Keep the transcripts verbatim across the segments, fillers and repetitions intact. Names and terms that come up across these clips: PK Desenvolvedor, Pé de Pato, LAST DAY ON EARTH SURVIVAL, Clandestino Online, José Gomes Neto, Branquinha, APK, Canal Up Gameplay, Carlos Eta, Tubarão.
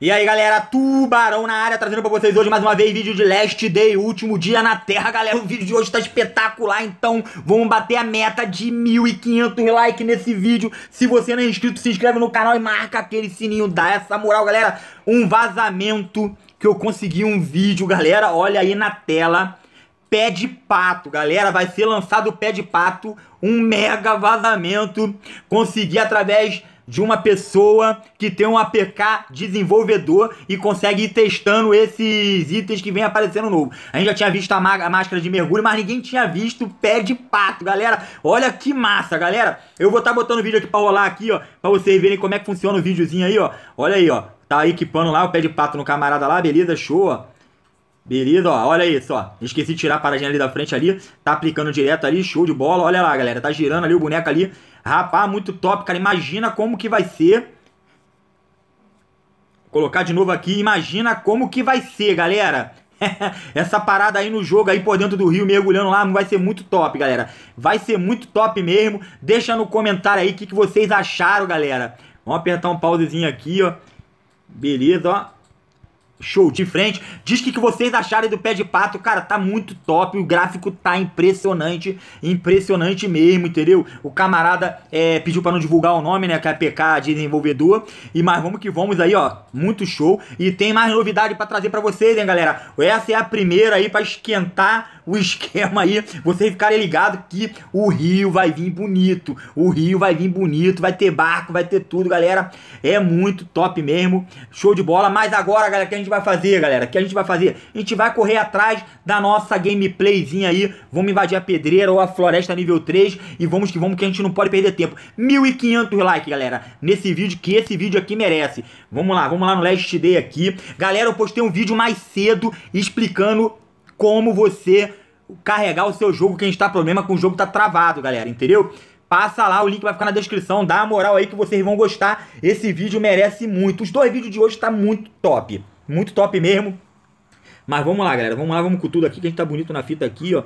E aí galera, Tubarão na área, trazendo pra vocês hoje mais uma vez vídeo de Last Day, último dia na Terra. Galera, o vídeo de hoje tá espetacular, então vamos bater a meta de mil e quinhentos likes nesse vídeo. Se você não é inscrito, se inscreve no canal e marca aquele sininho, dá essa moral, galera. Um vazamento que eu consegui, um vídeo, galera, olha aí na tela. Pé de pato, galera, vai ser lançado o pé de pato, um mega vazamento, consegui através de uma pessoa que tem um A P K desenvolvedor e consegue ir testando esses itens que vem aparecendo novo. A gente já tinha visto a, a máscara de mergulho, mas ninguém tinha visto o pé de pato, galera. Olha que massa, galera. Eu vou estar tá botando o vídeo aqui pra rolar aqui, ó, pra vocês verem como é que funciona o videozinho aí, ó. Olha aí, ó. Tá equipando lá o pé de pato no camarada lá, beleza, show, ó. Beleza, ó, olha isso, ó. Esqueci de tirar a paradinha ali da frente ali. Tá aplicando direto ali, show de bola. Olha lá, galera, tá girando ali o boneco ali. Rapaz, muito top, cara. Imagina como que vai ser. Vou colocar de novo aqui. Imagina como que vai ser, galera. Essa parada aí no jogo, aí por dentro do rio, mergulhando lá, vai ser muito top, galera. Vai ser muito top mesmo. Deixa no comentário aí o que, que vocês acharam, galera. Vamos apertar um pausezinho aqui, ó. Beleza, ó. Show, de frente. Diz que, que vocês acharem do pé de pato. Cara, tá muito top. O gráfico tá impressionante. Impressionante mesmo, entendeu? O camarada é, pediu pra não divulgar o nome, né? Que é P K Desenvolvedor. E mais vamos que vamos aí, ó. Muito show. E tem mais novidade pra trazer pra vocês, hein, galera? Essa é a primeira aí pra esquentar o esquema aí. Vocês ficarem ligados que o rio vai vir bonito. O rio vai vir bonito. Vai ter barco, vai ter tudo, galera. É muito top mesmo. Show de bola. Mas agora, galera, que a gente vai fazer, galera, que a gente vai fazer? A gente vai correr atrás da nossa gameplayzinha aí, vamos invadir a pedreira ou a floresta nível três e vamos que vamos, que a gente não pode perder tempo. mil e quinhentos likes, galera, nesse vídeo, que esse vídeo aqui merece. Vamos lá, vamos lá no Last Day aqui. Galera, eu postei um vídeo mais cedo explicando como você carregar o seu jogo, quem está problema com o jogo tá travado, galera, entendeu? Passa lá, o link vai ficar na descrição, dá a moral aí que vocês vão gostar. Esse vídeo merece muito. Os dois vídeos de hoje tá muito top. Muito top mesmo. Mas vamos lá, galera. Vamos lá, vamos com tudo aqui, que a gente tá bonito na fita aqui, ó.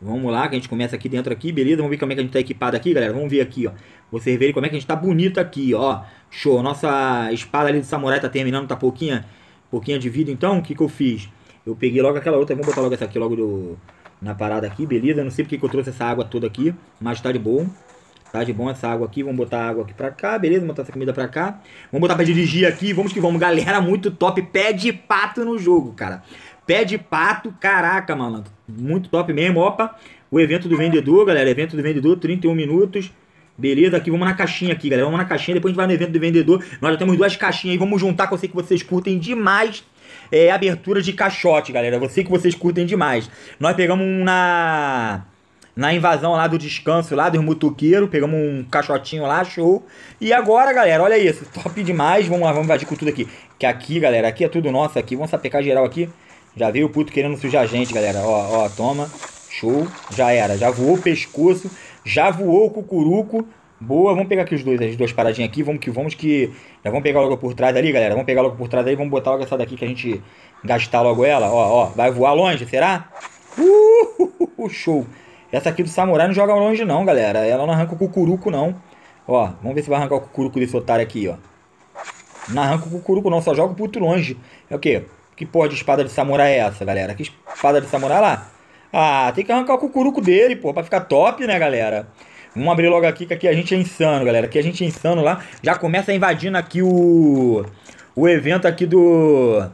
Vamos lá, que a gente começa aqui dentro aqui, beleza? Vamos ver como é que a gente tá equipado aqui, galera. Vamos ver aqui, ó. Vocês verem como é que a gente tá bonito aqui, ó. Show. Nossa espada ali do samurai tá terminando, tá pouquinha, pouquinha de vida. Então, o que que eu fiz? Eu peguei logo aquela outra. Vamos botar logo essa aqui, logo do, na parada aqui, beleza? Eu não sei porque que eu trouxe essa água toda aqui, mas tá de bom. Tá de bom essa água aqui, vamos botar a água aqui pra cá, beleza? Vamos botar essa comida pra cá. Vamos botar pra dirigir aqui, vamos que vamos. Galera, muito top, pé de pato no jogo, cara. Pé de pato, caraca, malandro. Muito top mesmo, opa. O evento do vendedor, galera, evento do vendedor, trinta e um minutos. Beleza, aqui vamos na caixinha aqui, galera. Vamos na caixinha, depois a gente vai no evento do vendedor. Nós já temos duas caixinhas aí, vamos juntar, que eu sei que vocês curtem demais. É, abertura de caixote, galera. Eu sei que vocês curtem demais. Nós pegamos um na... Na invasão lá do descanso, lá dos mutuqueiros. Pegamos um caixotinho lá, show. E agora, galera, olha isso. Top demais. Vamos lá, vamos invadir com tudo aqui. Que aqui, galera, aqui é tudo nosso aqui. Vamos sapecar geral aqui. Já veio o puto querendo sujar a gente, galera. Ó, ó, toma. Show. Já era. Já voou o pescoço. Já voou o cucuruco. Boa. Vamos pegar aqui os dois, as duas paradinhas aqui. Vamos que vamos que... Já vamos pegar logo por trás ali, galera. Vamos pegar logo por trás ali. Vamos botar logo essa daqui que a gente gastar logo ela. Ó, ó. Vai voar longe, será? Uh, show. Essa aqui do samurai não joga longe não, galera. Ela não arranca o cucuruco não. Ó, vamos ver se vai arrancar o cucuruco desse otário aqui, ó. Não arranca o cucuruco não, só joga o puto longe. É o quê? Que porra de espada de samurai é essa, galera? Que espada de samurai lá? Ah, tem que arrancar o cucuruco dele, pô, pra ficar top, né, galera? Vamos abrir logo aqui, que aqui a gente é insano, galera. Aqui a gente é insano lá. Já começa invadindo aqui o... O evento aqui do...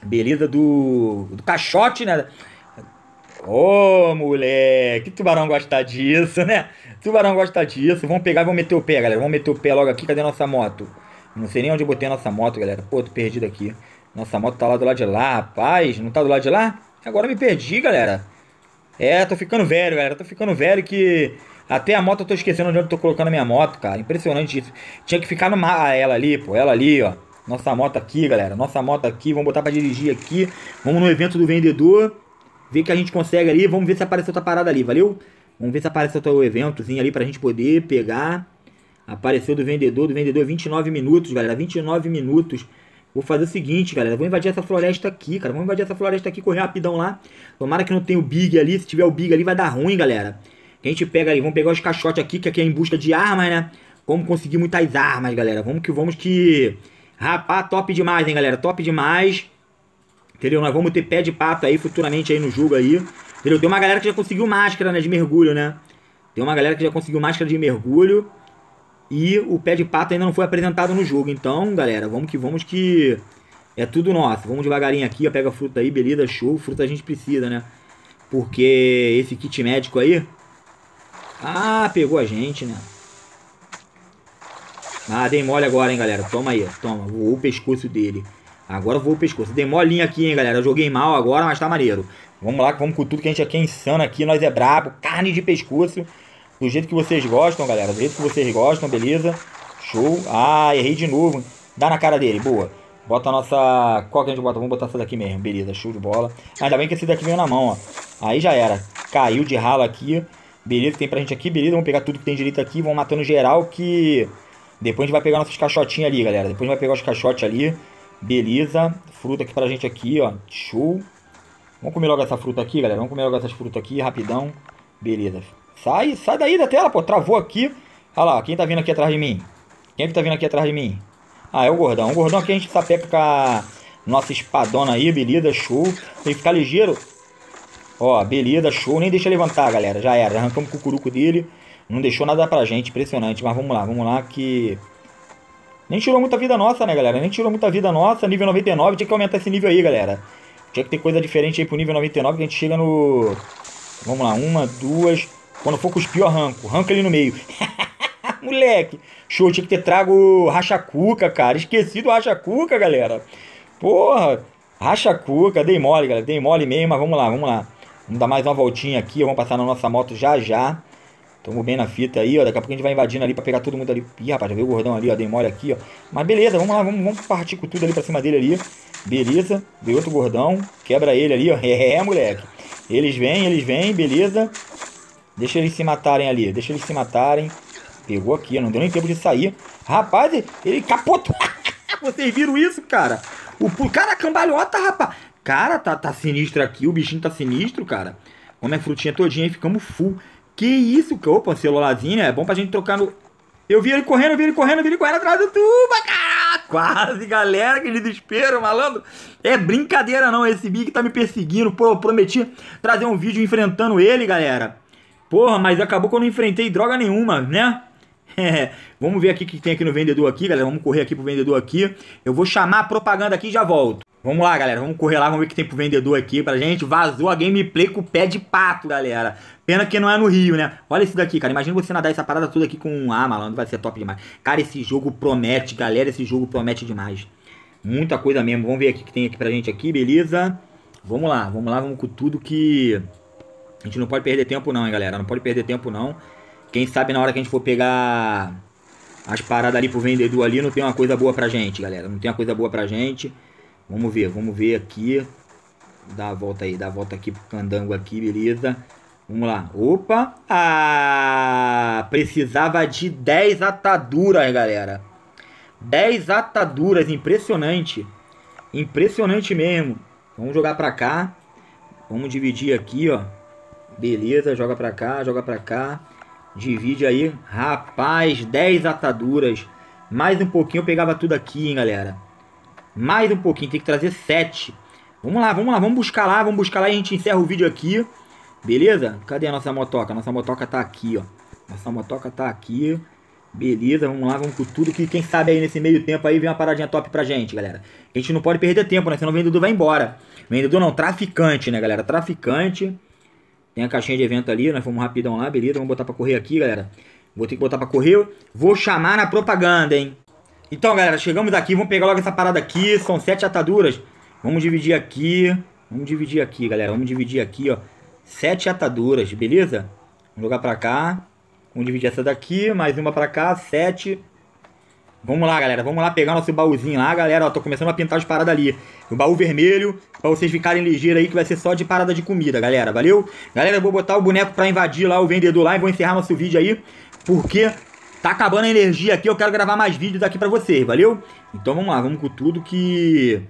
Beleza, do... Do caixote, né? Ô, moleque, Tubarão gosta disso, né? Tubarão gosta disso. Vamos pegar e vamos meter o pé, galera. Vamos meter o pé logo aqui. Cadê a nossa moto? Não sei nem onde eu botei a nossa moto, galera. Pô, tô perdido aqui. Nossa moto tá lá do lado de lá, rapaz. Não tá do lado de lá? Agora eu me perdi, galera. É, tô ficando velho, galera. Tô ficando velho que... Até a moto eu tô esquecendo onde eu tô colocando a minha moto, cara. Impressionante isso. Tinha que ficar no mar. Ah, ela ali, pô. Ela ali, ó. Nossa moto aqui, galera. Nossa moto aqui. Vamos botar pra dirigir aqui. Vamos no evento do vendedor. Ver que a gente consegue ali, vamos ver se aparece outra parada ali, valeu? Vamos ver se aparece outro eventozinho ali pra gente poder pegar. Apareceu do vendedor, do vendedor, vinte e nove minutos, galera, vinte e nove minutos. Vou fazer o seguinte, galera, vou invadir essa floresta aqui, cara, vamos invadir essa floresta aqui, correr rapidão lá. Tomara que não tenha o Big ali, se tiver o Big ali vai dar ruim, galera. Que a gente pega ali, vamos pegar os caixotes aqui, que aqui é em busca de armas, né? Como conseguir muitas armas, galera, vamos que vamos que... Rapaz, top demais, hein, galera? Top demais. Entendeu? Nós vamos ter pé de pato aí futuramente aí no jogo aí. Entendeu? Tem uma galera que já conseguiu máscara, né, de mergulho, né? Tem uma galera que já conseguiu máscara de mergulho. E o pé de pato ainda não foi apresentado no jogo. Então, galera, vamos que vamos que... é tudo nosso. Vamos devagarinho aqui, ó. Pega a fruta aí, beleza, show. Fruta a gente precisa, né? Porque esse kit médico aí... ah, pegou a gente, né? Ah, dei mole agora, hein, galera. Toma aí, toma. Voou o pescoço dele. Agora voou o pescoço. Dei molinha aqui, hein, galera. Eu joguei mal agora, mas tá maneiro. Vamos lá, vamos com tudo, que a gente aqui é insano aqui. Nós é brabo. Carne de pescoço. Do jeito que vocês gostam, galera. Do jeito que vocês gostam, beleza? Show. Ah, errei de novo. Dá na cara dele, boa. Bota a nossa... qual que a gente bota? Vamos botar essa daqui mesmo. Beleza, show de bola. Ainda bem que esse daqui veio na mão, ó. Aí já era. Caiu de ralo aqui. Beleza, tem pra gente aqui, beleza. Vamos pegar tudo que tem direito aqui. Vamos matando geral que... depois a gente vai pegar nossos caixotinhos ali, galera. Depois a gente vai pegar os caixotes ali. Beleza. Fruta aqui pra gente aqui, ó. Show. Vamos comer logo essa fruta aqui, galera. Vamos comer logo essas frutas aqui, rapidão. Beleza. Sai, sai daí da tela, pô. Travou aqui. Olha lá, quem tá vindo aqui atrás de mim? Quem é que tá vindo aqui atrás de mim? Ah, é o gordão. O gordão aqui a gente sapeca com a nossa espadona aí, beleza. Show. Tem que ficar ligeiro. Ó, beleza. Show. Nem deixa levantar, galera. Já era. Arrancamos o cucuruco dele. Não deixou nada pra gente, impressionante. Mas vamos lá, vamos lá que... nem tirou muita vida nossa, né, galera? Nem tirou muita vida nossa. Nível noventa e nove, tinha que aumentar esse nível aí, galera. Tinha que ter coisa diferente aí pro nível noventa e nove, que a gente chega no... vamos lá, uma, duas... quando for cuspir, eu arranco. Arranca ele no meio. Moleque! Show, tinha que ter trago racha-cuca, cara. Esqueci do racha-cuca, galera. Porra! Racha-cuca, dei mole, galera. Dei mole mesmo, mas vamos lá, vamos lá. Vamos dar mais uma voltinha aqui. Vamos passar na nossa moto já, já. Tamo bem na fita aí, ó. Daqui a pouco a gente vai invadindo ali pra pegar todo mundo ali. Ih, rapaz, já veio o gordão ali, ó. Dei mole aqui, ó. Mas beleza, vamos lá, vamos, vamos partir com tudo ali pra cima dele ali. Beleza. Veio outro gordão. Quebra ele ali, ó. É, moleque. Eles vêm, eles vêm, beleza. Deixa eles se matarem ali. Deixa eles se matarem. Pegou aqui, ó. Não deu nem tempo de sair. Rapaz, ele capotou. Vocês viram isso, cara? O cara cambalhota, rapaz. Cara, tá, tá sinistro aqui. O bichinho tá sinistro, cara. Come a frutinha todinha e ficamos full. Que isso, que opa, um celularzinho, né? É bom pra gente trocar no... eu vi ele correndo, eu vi ele correndo, eu vi ele correndo atrás do tuba, caraca! Quase, galera, que desespero, malandro! É brincadeira não, esse Big tá me perseguindo, pô, eu prometi trazer um vídeo enfrentando ele, galera. Porra, mas acabou que eu não enfrentei droga nenhuma, né? É, vamos ver aqui o que tem aqui no vendedor aqui, galera, vamos correr aqui pro vendedor aqui. Eu vou chamar a propaganda aqui e já volto. Vamos lá, galera, vamos correr lá, vamos ver o que tem pro vendedor aqui pra gente. Vazou a gameplay com o pé de pato, galera. Pena que não é no Rio, né? Olha isso daqui, cara. Imagina você nadar essa parada toda aqui com... ah, malandro, vai ser top demais. Cara, esse jogo promete, galera. Esse jogo promete demais. Muita coisa mesmo. Vamos ver aqui o que tem aqui pra gente aqui, beleza? Vamos lá, vamos lá, vamos com tudo que... a gente não pode perder tempo não, hein, galera. Não pode perder tempo não. Quem sabe na hora que a gente for pegar as paradas ali pro vendedor ali, não tem uma coisa boa pra gente, galera. Não tem uma coisa boa pra gente. Vamos ver, vamos ver aqui. Dá a volta aí, dá a volta aqui pro candango aqui, beleza? Vamos lá, opa, ah, precisava de dez ataduras, galera, dez ataduras, impressionante, impressionante mesmo. Vamos jogar pra cá, vamos dividir aqui, ó, beleza, joga pra cá, joga pra cá, divide aí, rapaz, dez ataduras, mais um pouquinho eu pegava tudo aqui, hein, galera, mais um pouquinho, tem que trazer sete, vamos lá, vamos lá, vamos buscar lá, vamos buscar lá e a gente encerra o vídeo aqui. Beleza? Cadê a nossa motoca? Nossa motoca tá aqui, ó. Nossa motoca tá aqui. Beleza, vamos lá, vamos com tudo. Que quem sabe aí nesse meio tempo aí vem uma paradinha top pra gente, galera. A gente não pode perder tempo, né? Senão o vendedor vai embora. Vendedor não, traficante, né, galera? Traficante. Tem a caixinha de evento ali, nós fomos rapidão lá, beleza. Vamos botar pra correr aqui, galera. Vou ter que botar pra correr. Vou chamar na propaganda, hein? Então, galera, chegamos aqui. Vamos pegar logo essa parada aqui. São sete ataduras. Vamos dividir aqui. Vamos dividir aqui, galera. Vamos dividir aqui, ó. Sete ataduras, beleza? Vamos jogar pra cá. Vamos dividir essa daqui, mais uma pra cá, sete. Vamos lá, galera. Vamos lá pegar nosso baúzinho lá, galera. Ó, tô começando a pintar as paradas ali. O baú vermelho, pra vocês ficarem ligeiros aí, que vai ser só de parada de comida, galera. Valeu? Galera, eu vou botar o boneco pra invadir lá, o vendedor lá, e vou encerrar nosso vídeo aí, porque tá acabando a energia aqui. Eu quero gravar mais vídeos aqui pra vocês, valeu? Então vamos lá, vamos com tudo que...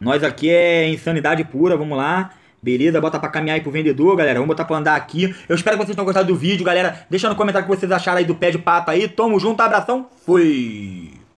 nós aqui é insanidade pura, vamos lá. Beleza, bota pra caminhar aí pro vendedor, galera. Vamos botar pra andar aqui. Eu espero que vocês tenham gostado do vídeo, galera. Deixa no comentário o que vocês acharam aí do pé de pato aí. Tamo junto, abração. Fui!